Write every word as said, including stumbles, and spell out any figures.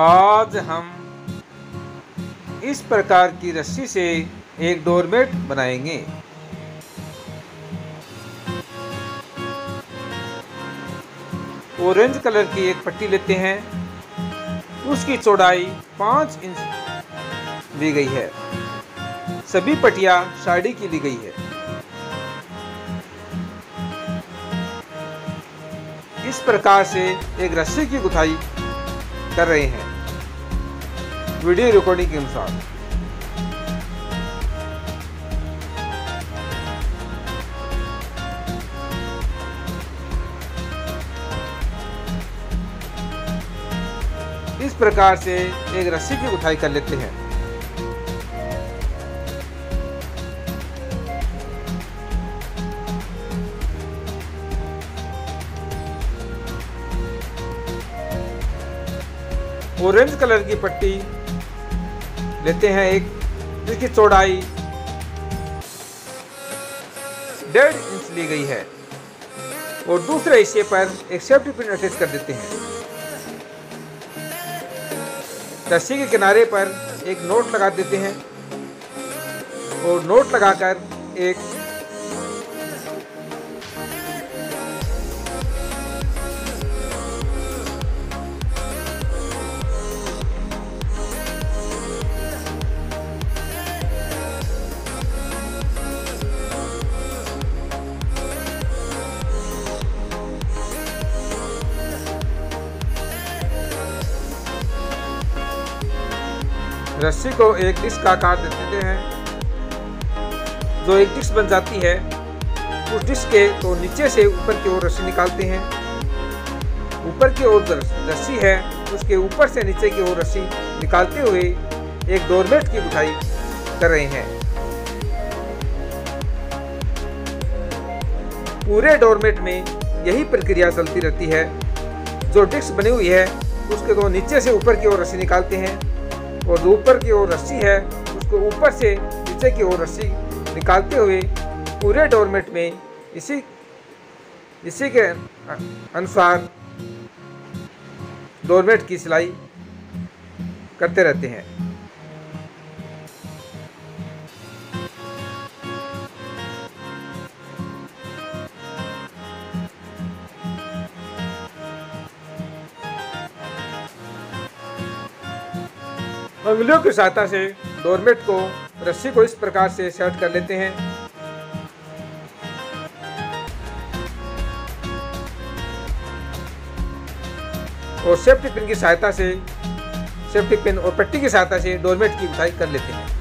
आज हम इस प्रकार की रस्सी से एक डोरमेट बनाएंगे। ऑरेंज कलर की एक पट्टी लेते हैं, उसकी चौड़ाई पाँच इंच ली गई है। सभी पट्टियां साड़ी की ली गई है। इस प्रकार से एक रस्सी की गुथाई कर रहे हैं वीडियो रिकॉर्डिंग के अनुसार। इस प्रकार से एक रस्सी की उठाई कर लेते हैं। ऑरेंज कलर की पट्टी लेते हैं एक, जिसकी चौड़ाई डेढ़ इंच ली गई है, और दूसरे हिस्से पर एक सेफ्टी पिन अटैच कर देते हैं। रस्सी के किनारे पर एक नोट लगा देते हैं, और नोट लगाकर एक रस्सी को एक डिस्क का आकार दे देते हैं, जो एक डिस्क बन जाती है। उस डिस्क के तो नीचे से ऊपर की ओर रस्सी निकालते हैं। ऊपर की ओर रस्सी है, उसके ऊपर से नीचे की ओर रस्सी निकालते हुए एक डोरमेट की गुथाई कर रहे हैं। पूरे डोरमेट में यही प्रक्रिया चलती रहती है। जो डिस्क बनी हुई है उसके तो नीचे से ऊपर की ओर रस्सी निकालते हैं, और जो ऊपर की ओर रस्सी है उसको ऊपर से नीचे की ओर रस्सी निकालते हुए पूरे डोरमेट में इसी इसी के अनुसार डोरमेट की सिलाई करते रहते हैं। उंगलियों की सहायता से डोरमेट को रस्सी को इस प्रकार से सेट कर लेते हैं। और सेफ्टी पिन की सहायता से सेफ्टी पिन और पट्टी की सहायता से डोरमेट की उठाई कर लेते हैं।